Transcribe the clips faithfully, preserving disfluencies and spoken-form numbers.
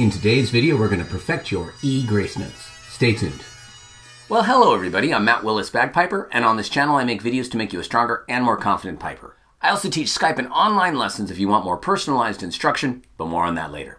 In today's video, we're going to perfect your E grace notes. Stay tuned. Well, hello everybody, I'm Matt Willis, bagpiper, and on this channel I make videos to make you a stronger and more confident piper. I also teach Skype and online lessons if you want more personalized instruction, but more on that later.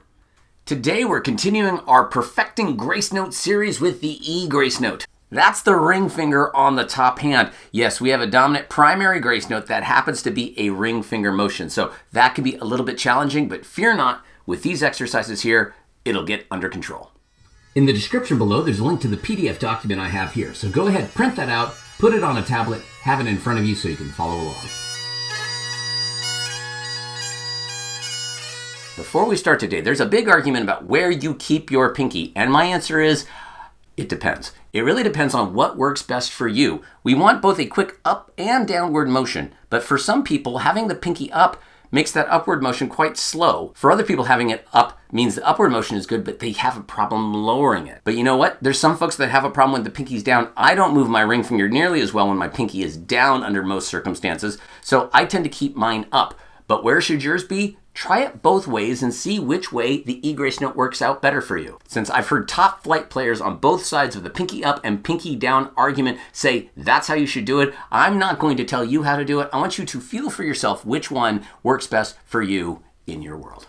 Today we're continuing our Perfecting Grace Note series with the E grace note. That's the ring finger on the top hand. Yes, we have a dominant primary grace note that happens to be a ring finger motion. So that can be a little bit challenging, but fear not, with these exercises here, it'll get under control. In the description below, there's a link to the P D F document I have here. So go ahead, print that out, put it on a tablet, have it in front of you so you can follow along. Before we start today, there's a big argument about where you keep your pinky, and my answer is, it depends. It really depends on what works best for you. We want both a quick up and downward motion, but for some people, having the pinky up makes that upward motion quite slow. For other people, having it up means the upward motion is good, but they have a problem lowering it. But you know what? There's some folks that have a problem when the pinky's down. I don't move my ring finger nearly as well when my pinky is down under most circumstances, so I tend to keep mine up. But where should yours be? Try it both ways and see which way the E grace note works out better for you. Since I've heard top flight players on both sides of the pinky up and pinky down argument say that's how you should do it, I'm not going to tell you how to do it. I want you to feel for yourself which one works best for you in your world.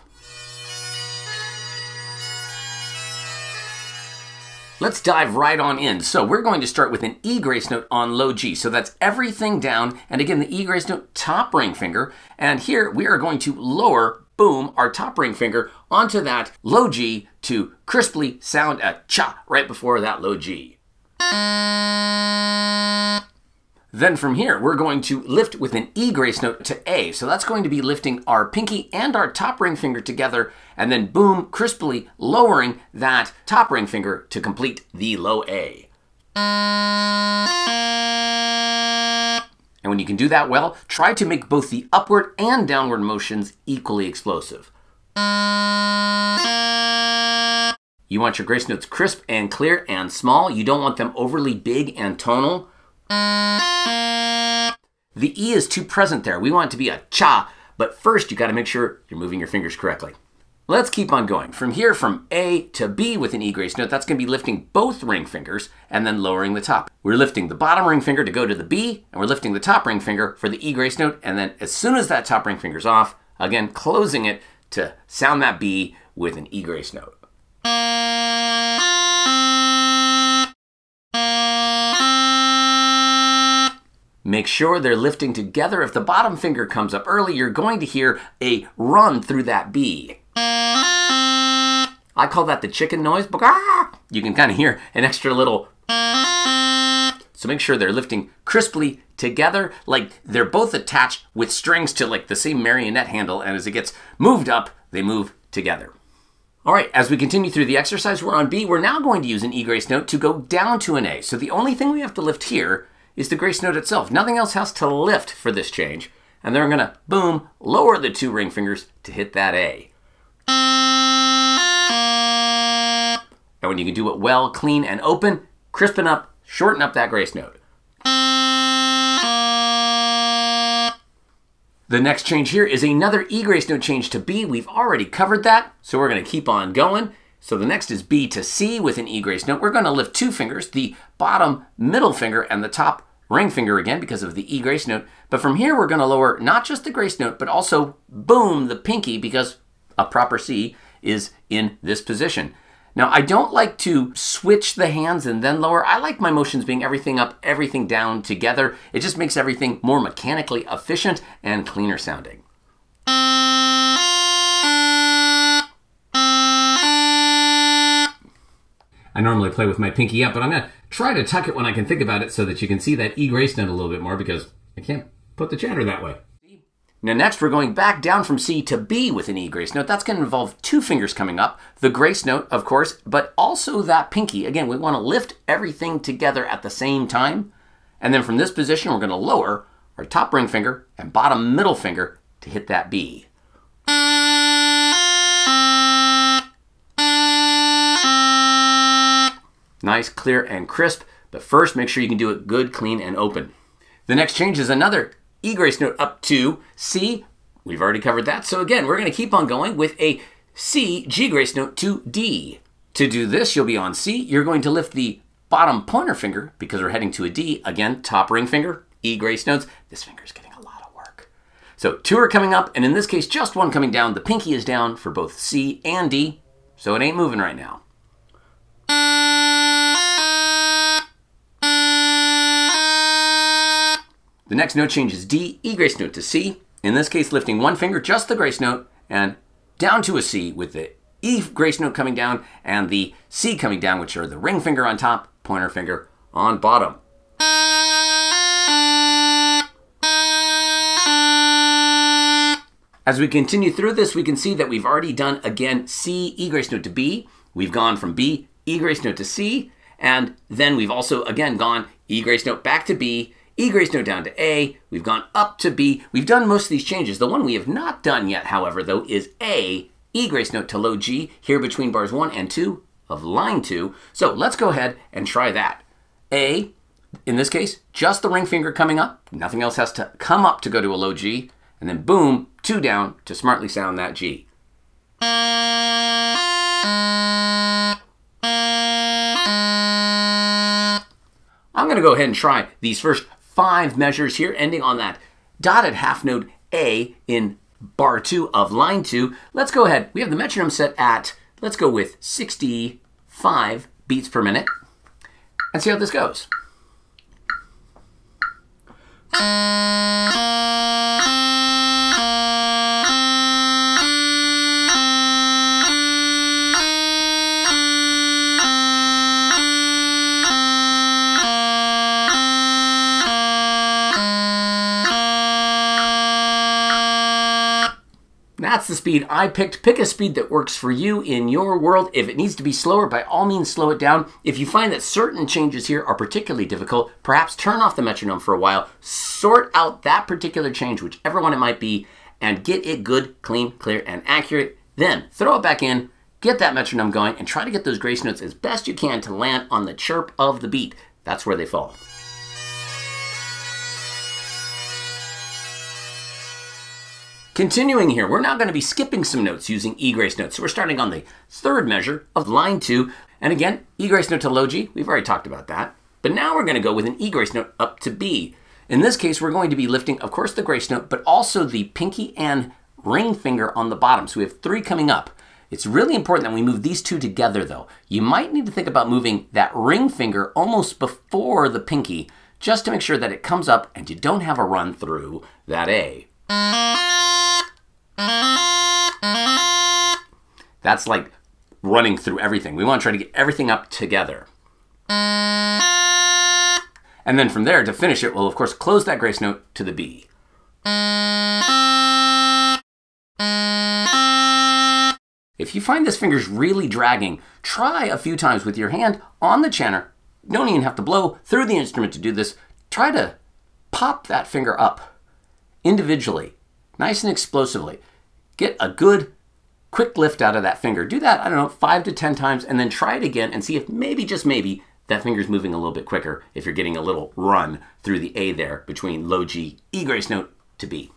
Let's dive right on in. So we're going to start with an E grace note on low G. So that's everything down. And again, the E grace note, top ring finger. And here we are going to lower, boom, our top ring finger onto that low G to crisply sound a cha right before that low G. Then from here, we're going to lift with an E grace note to A. So that's going to be lifting our pinky and our top ring finger together, and then boom, crisply lowering that top ring finger to complete the low A. And when you can do that well, try to make both the upward and downward motions equally explosive. You want your grace notes crisp and clear and small. You don't want them overly big and tonal. The E is too present there. We want it to be a cha, but first you got to make sure you're moving your fingers correctly. Let's keep on going. From here, from A to B with an E grace note, that's going to be lifting both ring fingers and then lowering the top. We're lifting the bottom ring finger to go to the B, and we're lifting the top ring finger for the E grace note, and then as soon as that top ring finger's off, again, closing it to sound that B with an E grace note. Make sure they're lifting together. If the bottom finger comes up early, you're going to hear a run through that B. I call that the chicken noise. You can kind of hear an extra little. So make sure they're lifting crisply together, like they're both attached with strings to like the same marionette handle, and as it gets moved up, they move together. All right, as we continue through the exercise, we're on B. We're now going to use an E grace note to go down to an A. So the only thing we have to lift here is the grace note itself. Nothing else has to lift for this change. And then I'm gonna, boom, lower the two ring fingers to hit that A. And when you can do it well, clean and open, crispen up, shorten up that grace note. The next change here is another E grace note change to B. We've already covered that, so we're gonna keep on going. So the next is B to C with an E grace note. We're going to lift two fingers, the bottom middle finger and the top ring finger again because of the E grace note. But from here, we're going to lower not just the grace note, but also, boom, the pinky, because a proper C is in this position. Now, I don't like to switch the hands and then lower. I like my motions being everything up, everything down together. It just makes everything more mechanically efficient and cleaner sounding. I normally play with my pinky up, but I'm going to try to tuck it when I can think about it so that you can see that E grace note a little bit more because I can't put the chatter that way. Now next, we're going back down from C to B with an E grace note. That's going to involve two fingers coming up, the grace note, of course, but also that pinky. Again, we want to lift everything together at the same time. And then from this position, we're going to lower our top ring finger and bottom middle finger to hit that B. Nice, clear, and crisp, but first make sure you can do it good, clean, and open. The next change is another E grace note up to C. We've already covered that, so again, we're gonna keep on going with a C, G grace note to D. To do this, you'll be on C. You're going to lift the bottom pointer finger because we're heading to a D. Again, top ring finger, E grace notes. This finger's getting a lot of work. So two are coming up, and in this case, just one coming down. The pinky is down for both C and D, so it ain't moving right now. The next note change is D, E grace note to C. In this case, lifting one finger, just the grace note, and down to a C with the E grace note coming down and the C coming down, which are the ring finger on top, pointer finger on bottom. As we continue through this, we can see that we've already done, again, C, E grace note to B. We've gone from B, E grace note to C, and then we've also, again, gone E grace note back to B, E grace note down to A, we've gone up to B. We've done most of these changes. The one we have not done yet, however, though, is A, E grace note to low G, here between bars one and two of line two. So let's go ahead and try that. A, in this case, just the ring finger coming up. Nothing else has to come up to go to a low G. And then boom, two down to smartly sound that G. I'm going to go ahead and try these first five measures here, ending on that dotted half note A in bar two of line two. Let's go ahead. We have the metronome set at, let's go with sixty-five beats per minute and see how this goes. That's the speed I picked. Pick a speed that works for you in your world. If it needs to be slower, by all means, slow it down. If you find that certain changes here are particularly difficult, perhaps turn off the metronome for a while, sort out that particular change, whichever one it might be, and get it good, clean, clear, and accurate. Then throw it back in, get that metronome going, and try to get those grace notes as best you can to land on the chirp of the beat. That's where they fall. Continuing here, we're now going to be skipping some notes using E grace notes. So we're starting on the third measure of line two. And again, E grace note to low G, we've already talked about that. But now we're going to go with an E grace note up to B. In this case, we're going to be lifting, of course, the grace note, but also the pinky and ring finger on the bottom. So we have three coming up. It's really important that we move these two together, though. You might need to think about moving that ring finger almost before the pinky, just to make sure that it comes up and you don't have a run through that A. That's like running through everything. We want to try to get everything up together. And then from there, to finish it, we'll of course close that grace note to the B. If you find this finger's really dragging, try a few times with your hand on the chanter. You don't even have to blow through the instrument to do this. Try to pop that finger up individually, nice and explosively. Get a good, quick lift out of that finger. Do that, I don't know, five to ten times, and then try it again and see if maybe, just maybe, that finger's moving a little bit quicker if you're getting a little run through the A there between low G, E grace note to B.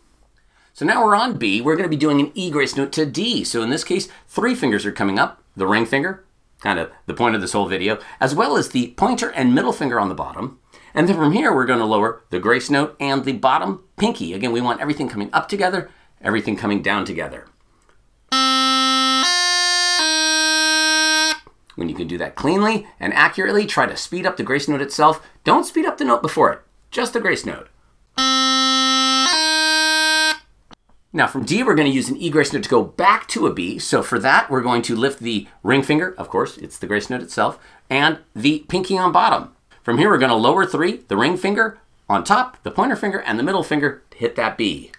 So now we're on B. We're going to be doing an E grace note to D. So in this case, three fingers are coming up. The ring finger, kind of the point of this whole video, as well as the pointer and middle finger on the bottom. And then from here, we're going to lower the grace note and the bottom pinky. Again, we want everything coming up together, everything coming down together. When you can do that cleanly and accurately, try to speed up the grace note itself. Don't speed up the note before it, just the grace note. Now from D, we're going to use an E grace note to go back to a B. So for that, we're going to lift the ring finger, of course, it's the grace note itself, and the pinky on bottom. From here, we're going to lower three, the ring finger on top, the pointer finger, and the middle finger to hit that B.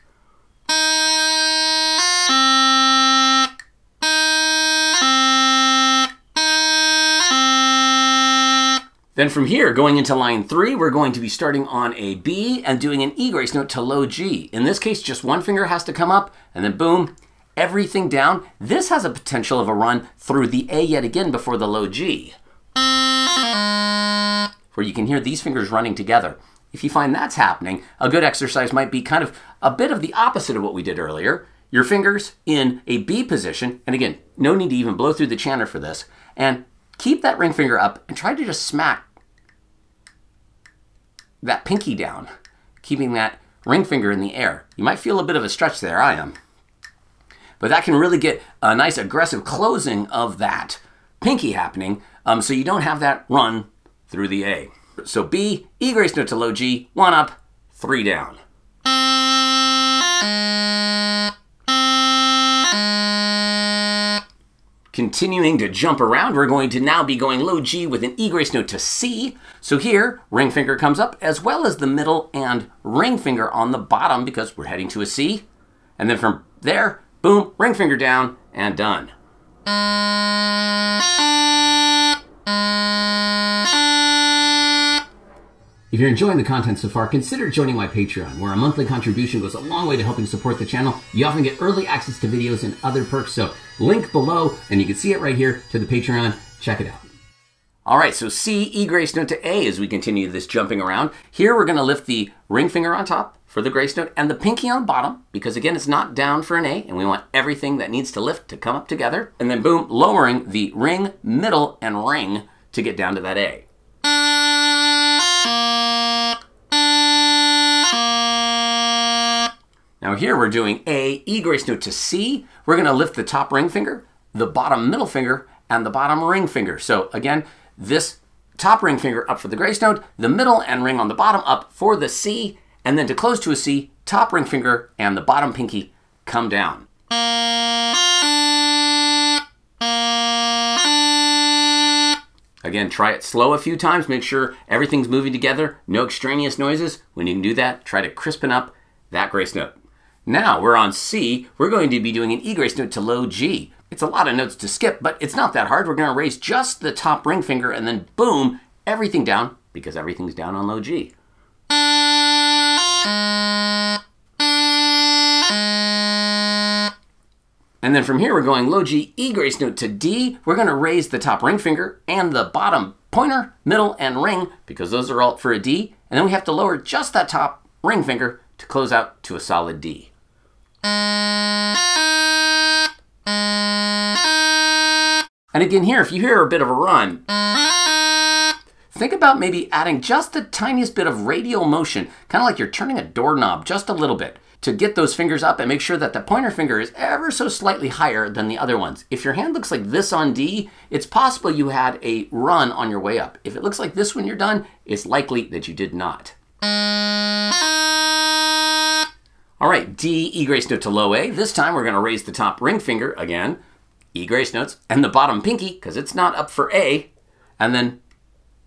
Then from here, going into line three, we're going to be starting on a B and doing an E grace note to low G. In this case, just one finger has to come up, and then boom, everything down. This has a potential of a run through the A yet again before the low G, where you can hear these fingers running together. If you find that's happening, a good exercise might be kind of a bit of the opposite of what we did earlier. your fingers in a B position, and again, no need to even blow through the chanter for this, and keep that ring finger up and try to just smack that pinky down, keeping that ring finger in the air. You might feel a bit of a stretch there, I am. But that can really get a nice aggressive closing of that pinky happening, um, so you don't have that run through the A. So B, E grace note to low G, one up, three down. Continuing to jump around, we're going to now be going low G with an E grace note to C. So here, ring finger comes up as well as the middle and ring finger on the bottom because we're heading to a C. And then from there, boom, ring finger down and done. If you're enjoying the content so far, consider joining my Patreon, where a monthly contribution goes a long way to helping support the channel. You often get early access to videos and other perks, so link below, and you can see it right here to the Patreon. Check it out. All right, so C, E grace note to A as we continue this jumping around. Here we're going to lift the ring finger on top for the grace note and the pinky on bottom, because again, it's not down for an A, and we want everything that needs to lift to come up together. And then boom, lowering the ring, middle, and ring to get down to that A. Now here we're doing A, E grace note to C. We're going to lift the top ring finger, the bottom middle finger, and the bottom ring finger. So again, this top ring finger up for the grace note, the middle and ring on the bottom up for the C, and then to close to a C, top ring finger and the bottom pinky come down. Again, try it slow a few times. Make sure everything's moving together, no extraneous noises. When you can do that, try to crispen up that grace note. Now we're on C. We're going to be doing an E grace note to low G. It's a lot of notes to skip, but it's not that hard. We're going to raise just the top ring finger and then boom, everything down because everything's down on low G. And then from here we're going low G, E grace note to D. We're going to raise the top ring finger and the bottom pointer, middle, and ring because those are all for a D. And then we have to lower just that top ring finger to close out to a solid D. And again here, if you hear a bit of a run, think about maybe adding just the tiniest bit of radial motion, kind of like you're turning a doorknob just a little bit, to get those fingers up and make sure that the pointer finger is ever so slightly higher than the other ones. If your hand looks like this on D, it's possible you had a run on your way up. If it looks like this when you're done, it's likely that you did not. All right, D, E grace note to low A. This time we're going to raise the top ring finger, again, E grace notes, and the bottom pinky, because it's not up for A, and then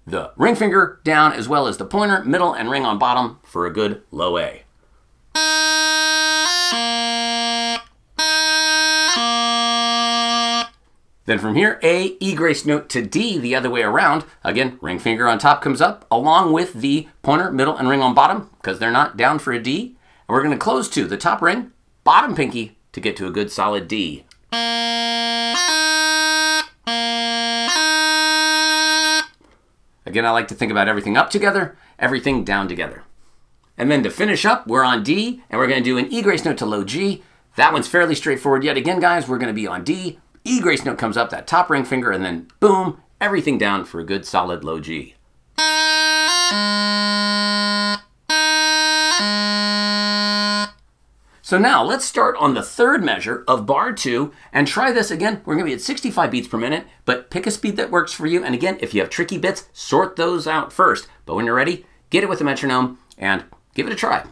the ring finger down, as well as the pointer, middle, and ring on bottom for a good low A. Then from here, A, E grace note to D, the other way around. Again, ring finger on top comes up, along with the pointer, middle, and ring on bottom, because they're not down for a D. And we're going to close to the top ring, bottom pinky, to get to a good solid D. Again, I like to think about everything up together, everything down together. And then to finish up, we're on D, and we're going to do an E grace note to low G. That one's fairly straightforward yet again, guys. We're going to be on D. E grace note comes up, that top ring finger, and then boom, everything down for a good solid low G. So now let's start on the third measure of bar two and try this again. We're going to be at sixty-five beats per minute, but pick a speed that works for you. And again, if you have tricky bits, sort those out first. But when you're ready, get it with a metronome and give it a try.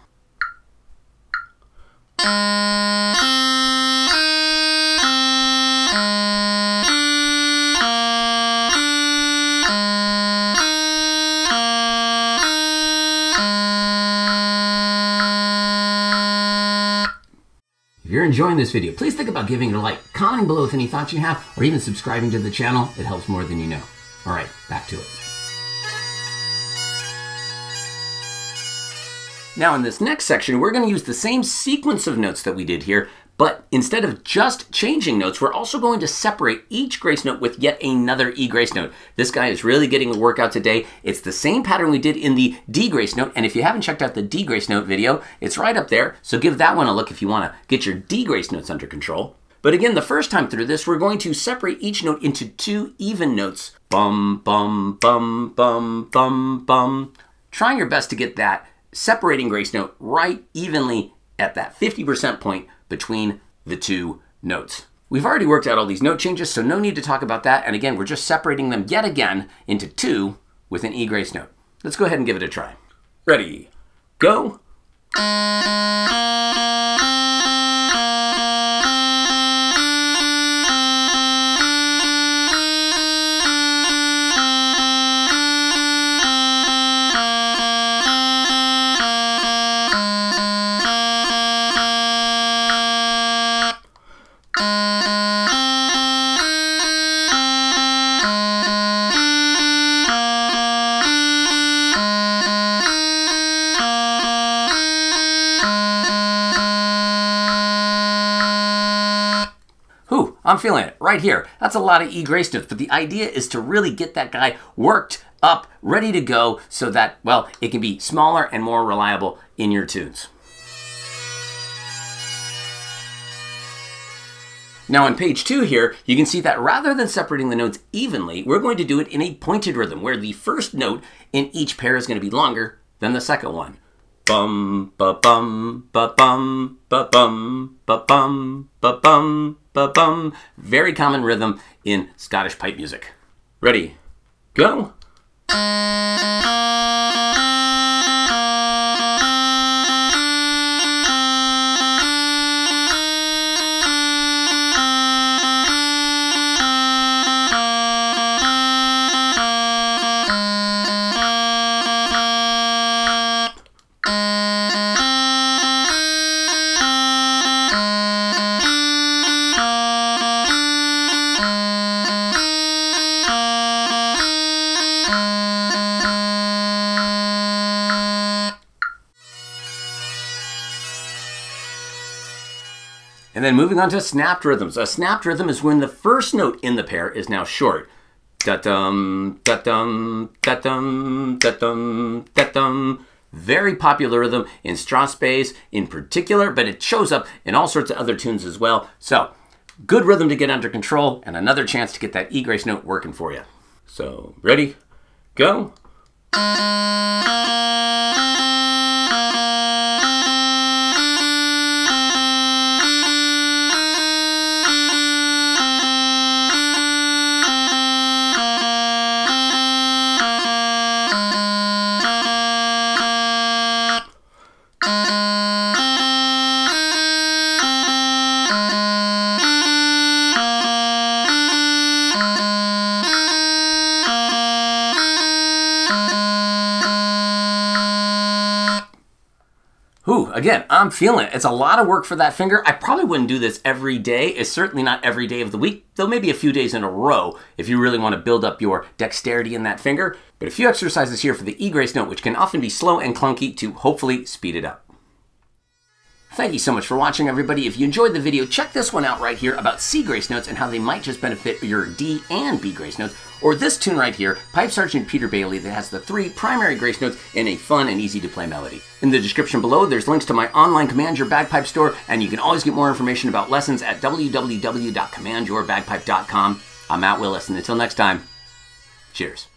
If you're enjoying this video, please think about giving it a like, commenting below with any thoughts you have, or even subscribing to the channel. It helps more than you know. All right, back to it. Now in this next section, we're going to use the same sequence of notes that we did here, But instead of just changing notes, we're also going to separate each grace note with yet another E grace note. This guy is really getting the workout today. It's the same pattern we did in the D grace note, and if you haven't checked out the D grace note video, it's right up there, so give that one a look if you want to get your D grace notes under control. But again, the first time through this, we're going to separate each note into two even notes. Bum, bum, bum, bum, bum, bum. Trying your best to get that separating grace note right evenly at that fifty percent point between the two notes. We've already worked out all these note changes, so no need to talk about that. And again, we're just separating them yet again into two with an E grace note. Let's go ahead and give it a try. Ready, go. I'm feeling it right here. That's a lot of E grace notes, but the idea is to really get that guy worked up, ready to go, so that, well, it can be smaller and more reliable in your tunes. Now on page two here, you can see that rather than separating the notes evenly, we're going to do it in a pointed rhythm, where the first note in each pair is going to be longer than the second one. Bum, ba-bum, ba-bum, ba-bum, ba-bum, ba-bum, ba-bum. Very common rhythm in Scottish pipe music. Ready, go. And then moving on to snapped rhythms. A snapped rhythm is when the first note in the pair is now short. Da-dum, da-dum, da-dum, da-dum, da-dum. Very popular rhythm in Strathspeys in particular, but it shows up in all sorts of other tunes as well. So, good rhythm to get under control and another chance to get that E grace note working for you. So, ready, go. Ooh, again, I'm feeling it. It's a lot of work for that finger. I probably wouldn't do this every day. It's certainly not every day of the week, though maybe a few days in a row if you really want to build up your dexterity in that finger. But a few exercises here for the E grace note, which can often be slow and clunky, to hopefully speed it up. Thank you so much for watching, everybody. If you enjoyed the video, check this one out right here about C grace notes and how they might just benefit your D and B grace notes, or this tune right here, Pipe Sergeant Peter Bailey, that has the three primary grace notes in a fun and easy to play melody. In the description below, there's links to my online Command Your Bagpipe store, and you can always get more information about lessons at w w w dot command your bagpipe dot com. I'm Matt Willis, and until next time, cheers.